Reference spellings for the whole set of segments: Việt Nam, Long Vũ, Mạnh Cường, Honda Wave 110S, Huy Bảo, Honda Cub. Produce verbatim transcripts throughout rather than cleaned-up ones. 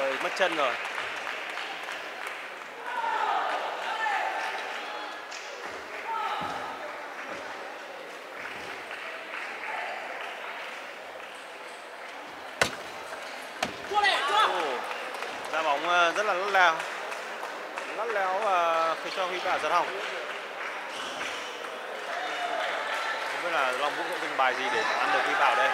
hơi mất chân rồi. Ra bóng rất là lắt léo, lắt léo và phải cho Huy Bảo giật hỏng. Không biết là Long Vũ có trình bài gì để ăn được Huy Bảo đây.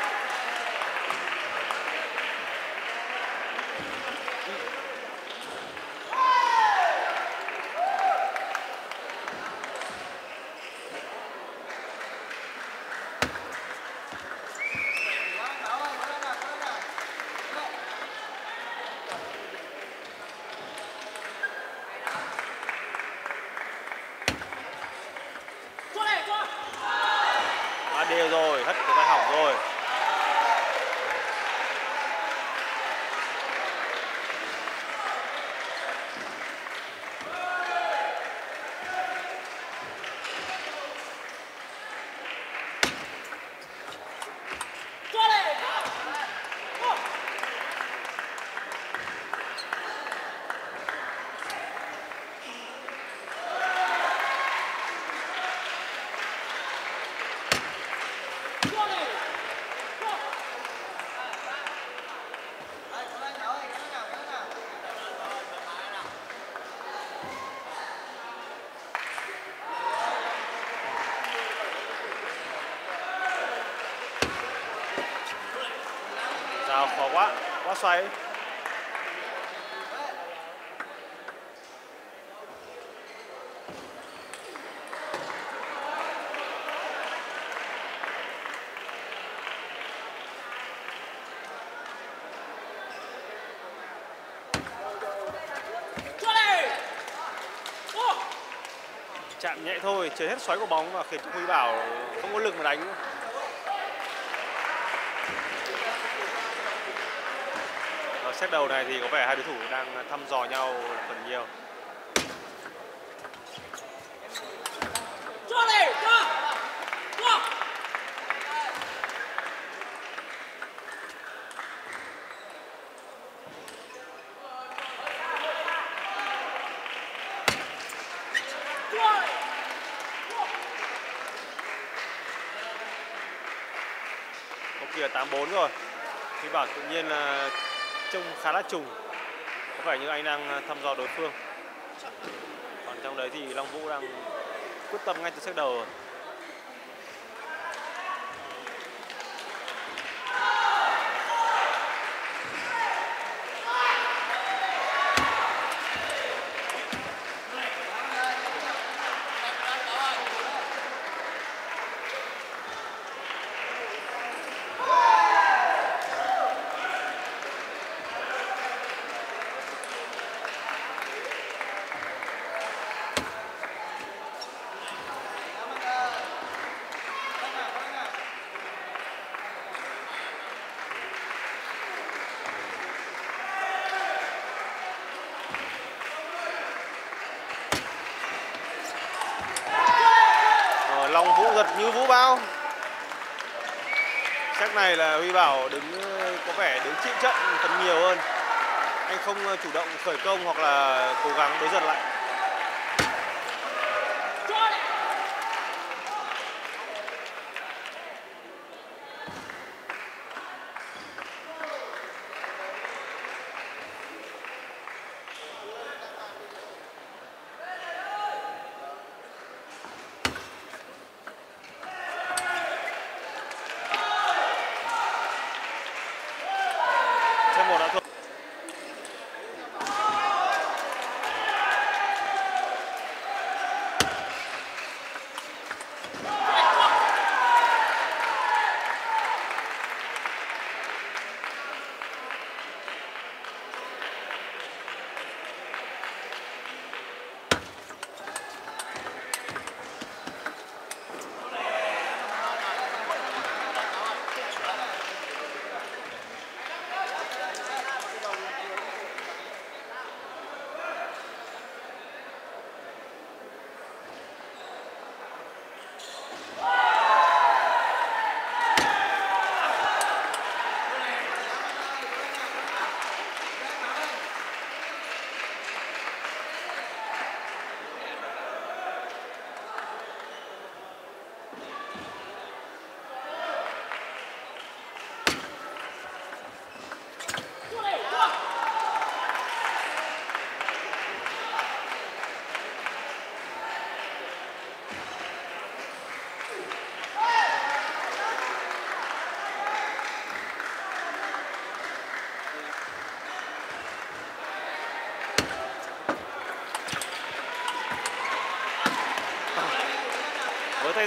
Đều rồi, hất của tay hỏng rồi. Nào, khó quá, quá xoay. Chạm nhẹ thôi, chới hết xoáy của bóng và khiến cho Huy Bảo không có lực mà đánh. Xét đầu này thì có vẻ hai đối thủ đang thăm dò nhau phần nhiều. Có kìa tám bốn rồi. Thì Bảo tự nhiên là trông khá là trùng, có vẻ như anh đang thăm dò đối phương, còn trong đấy thì Long Vũ đang quyết tâm ngay từ set đầu. Long Vũ giật như vũ bao. Xét này là Huy Bảo đứng có vẻ đứng chịu trận phần nhiều hơn. Anh không chủ động khởi công hoặc là cố gắng đối giật lại.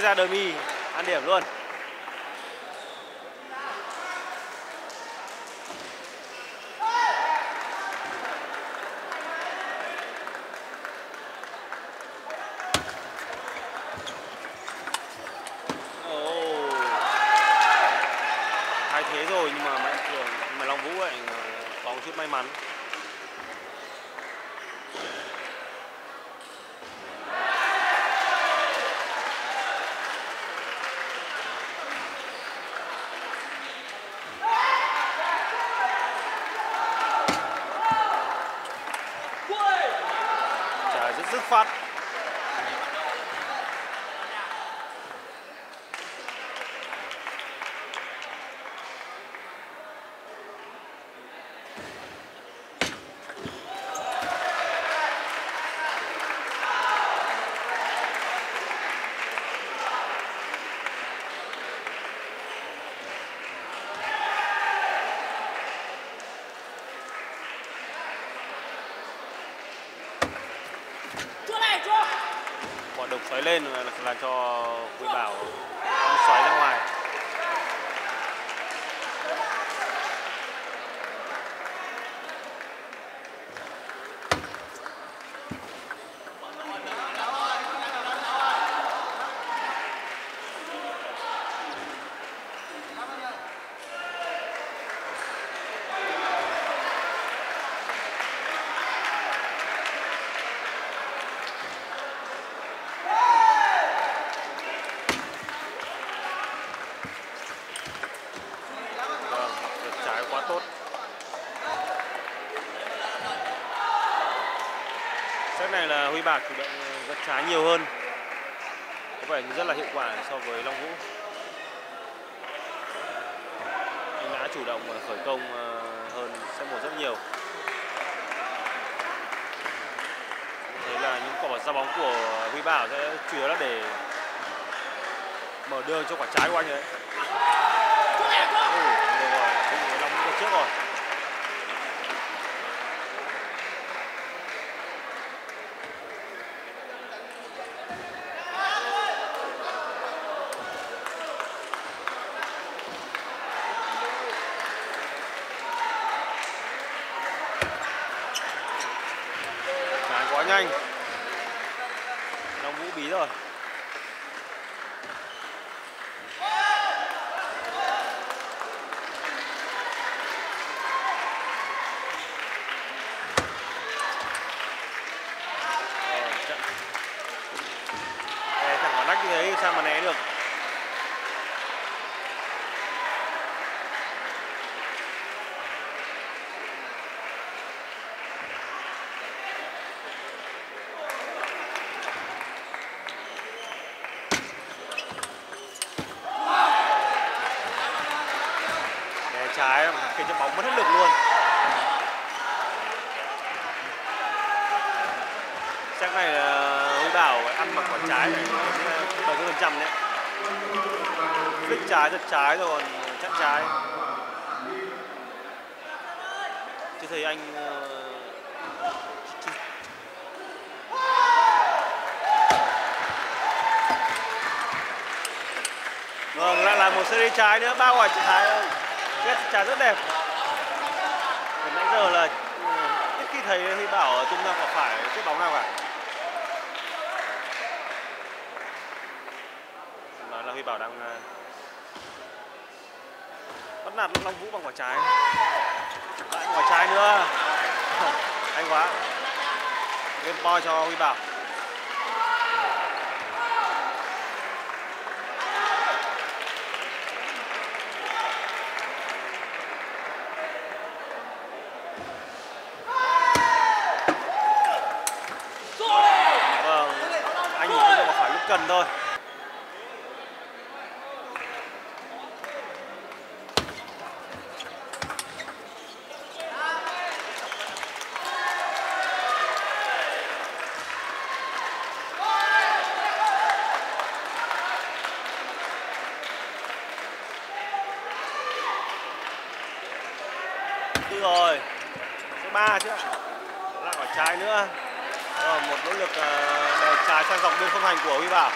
tay ra đờ mi, ăn điểm luôn. Phát. Đục xoáy lên là, là cho Huy Bảo xoáy ra ngoài. Này là Huy Bảo chủ động rất trái nhiều hơn, có vẻ như rất là hiệu quả so với Long Vũ. Anh đã chủ động khởi công hơn set một rất nhiều. Thế là những quả ra bóng của Huy Bảo sẽ chủ yếu là để mở đường cho quả trái của anh đấy. Ừ, Long Vũ trước rồi. Nhanh, Long Vũ bí rồi. Để thẳng vào nách như thế sao mà né được. Trái cái chân bóng mất hết lực luôn. Chắc này là Huy Bảo ăn mặc quả trái bảy mươi phần trăm đấy. Phích trái giật trái rồi chắc trái. Chứ thấy anh vâng lại là một series trái nữa, ba quả trái. Trái rất đẹp. Từ nãy giờ là ít khi thấy Huy Bảo tung ra quả phải chiếc bóng nào cả. Đó là Huy Bảo đang bắt nạt Long Vũ bằng quả trái. Lại quả trái nữa. Hay quá. Game ball cho Huy Bảo. Cần thôi. Đi rồi. Số ba chứ. Lại quả trái nữa. Một nỗ lực đè trái sang dọc biên không thành của Huy Bảo.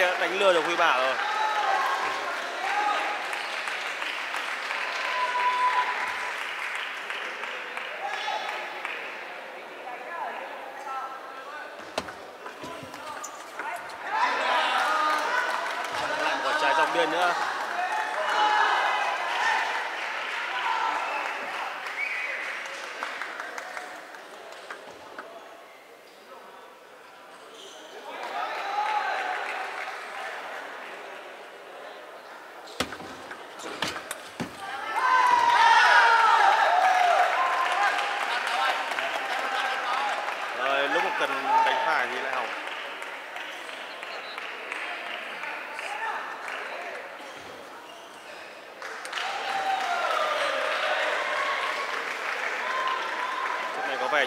thì đánh lừa được Huy Bảo rồi. Làm quả trái dọc biên nữa. Cần đánh phải thì lại hỏng. Chỗ này có vẻ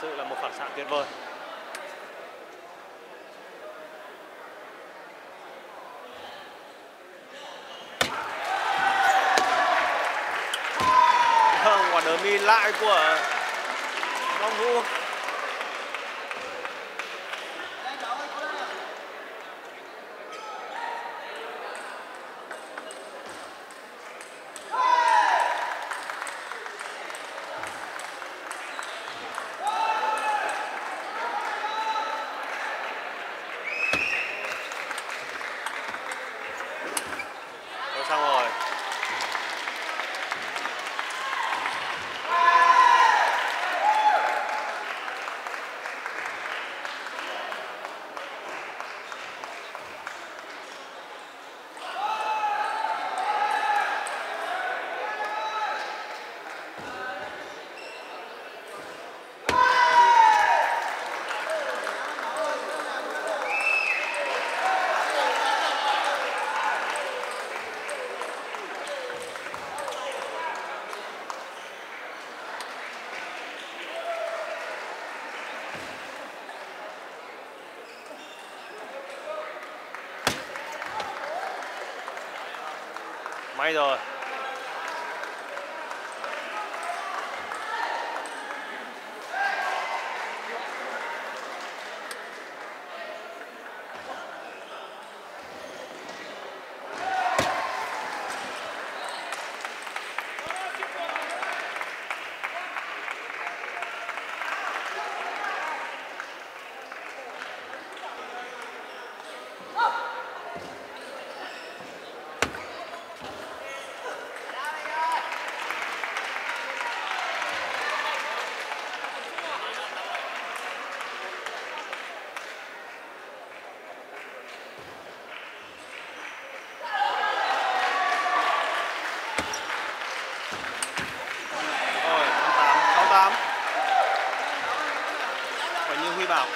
Sự là một phản xạ tuyệt vời. Quả đỡ mi lại của Long Vũ. Xong rồi. May rồi.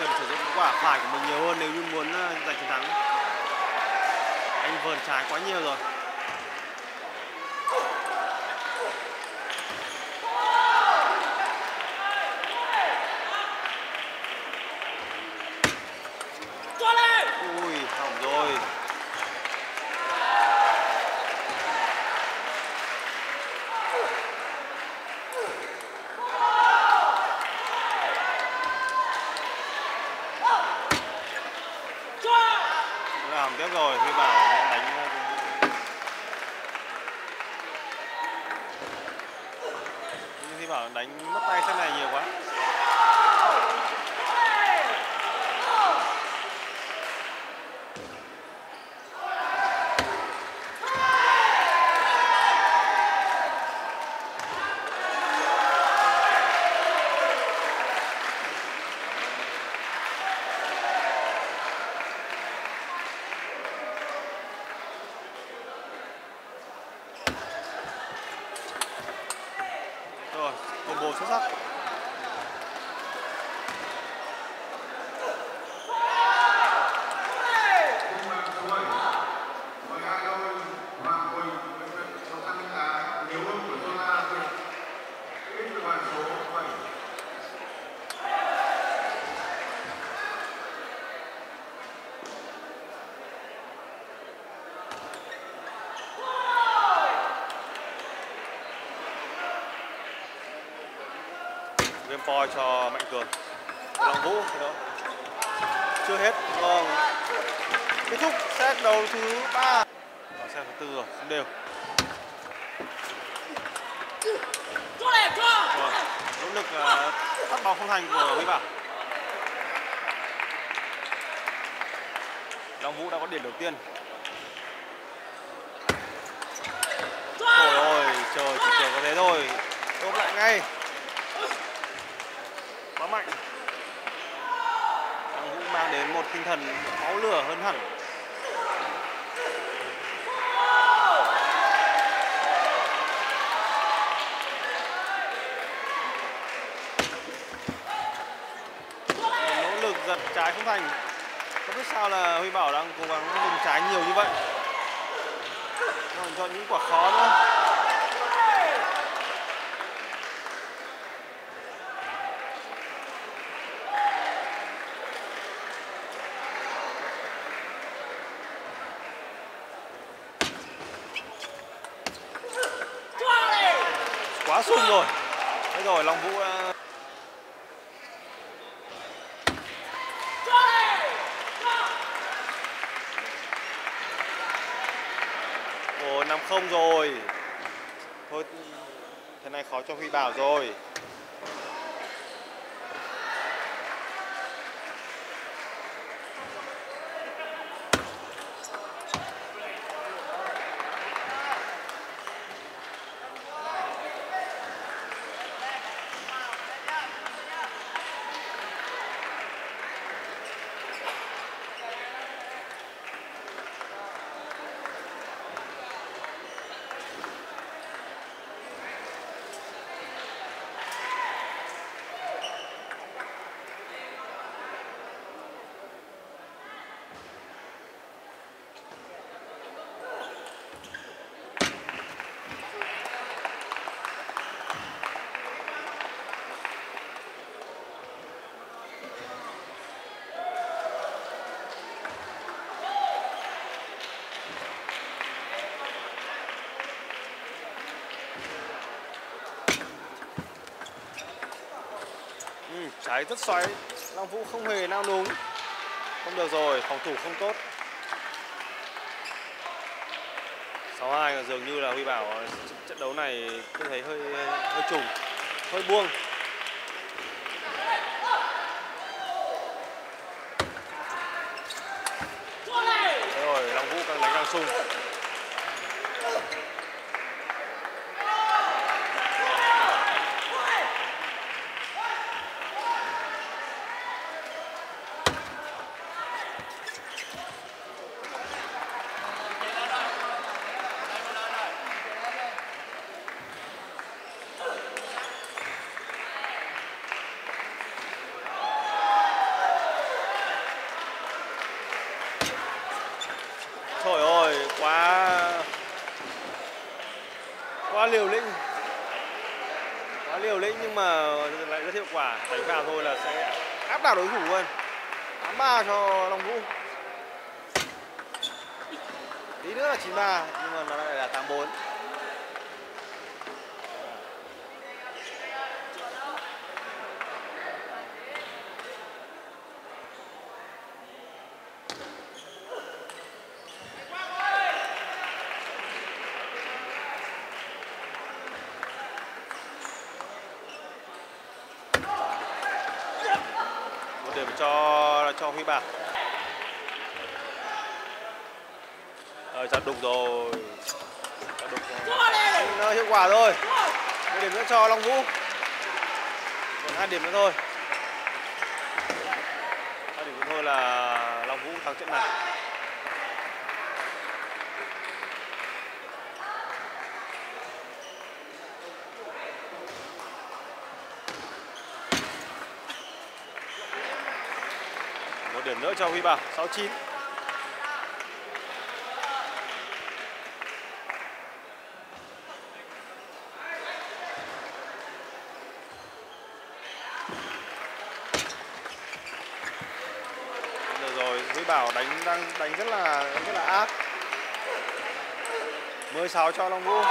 Cần sử dụng quả phải của mình nhiều hơn nếu như muốn giành chiến thắng. Anh vờn trái quá nhiều rồi. Ui, hỏng rồi. Làm tiếp rồi, Huy Bảo đánh. Huy Bảo đánh mất tay thế này nhiều quá. Combo xuất sắc. thêm coi cho Mạnh Cường. Long Vũ thì đó chưa hết, ngon. Kết thúc set đầu thứ ba, set thứ tư rồi, không đều. Vâng, nỗ lực uh, bắt bóng không thành của Huy Bảo. Long Vũ đã có điểm đầu tiên. Trời ơi, trời chỉ chờ có thế thôi. Đốt lại ngay. Quá mạnh. Long Vũ mang đến một tinh thần máu lửa hơn hẳn. Nỗ lực giật trái không thành. Không biết sao là Huy Bảo đang cố gắng dùng trái nhiều như vậy. Còn cho những quả khó nữa. Quá sung rồi. Thế rồi Long Vũ đã... năm không rồi. Thôi thế này khó cho Huy Bảo rồi. Trái rất xoáy, Long Vũ không hề nao núng. Không được rồi, phòng thủ không tốt. Sáu hai dường như là Huy Bảo trận đấu này tôi thấy hơi hơi trùng, hơi buông. Thế rồi, Long Vũ càng đánh càng sung. Trời ơi, quá quá liều lĩnh, quá liều lĩnh nhưng mà lại rất hiệu quả. Đánh vào thôi là sẽ áp đảo đối thủ luôn. tám ba cho Long Vũ. Tí nữa là chín ba nhưng mà nó lại là tám bốn. cho cho Huy Bảo. Ờ chặt đục rồi. Chặt đục rồi. Nó hiệu quả rồi. Một điểm nữa cho Long Vũ. Còn hai điểm nữa thôi. Hai điểm nữa thôi là Long Vũ thắng trận này. Một điểm nữa cho Huy Bảo, sáu chín. Được rồi, Huy Bảo đánh đang đánh rất là rất là ác. mười sáu cho Long Vũ.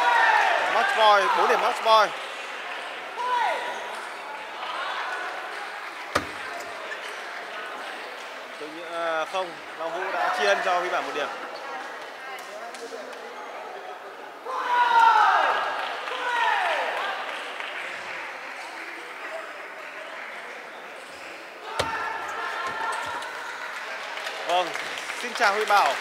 Match point, bốn điểm match point. không, Long Vũ đã tri ân cho Huy Bảo một điểm. Vâng, xin chào Huy Bảo.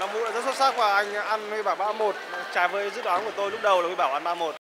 Long Vũ đã rất xuất sắc và anh ăn Huy Bảo ba một, trái với dự đoán của tôi lúc đầu là Huy Bảo ăn ba một.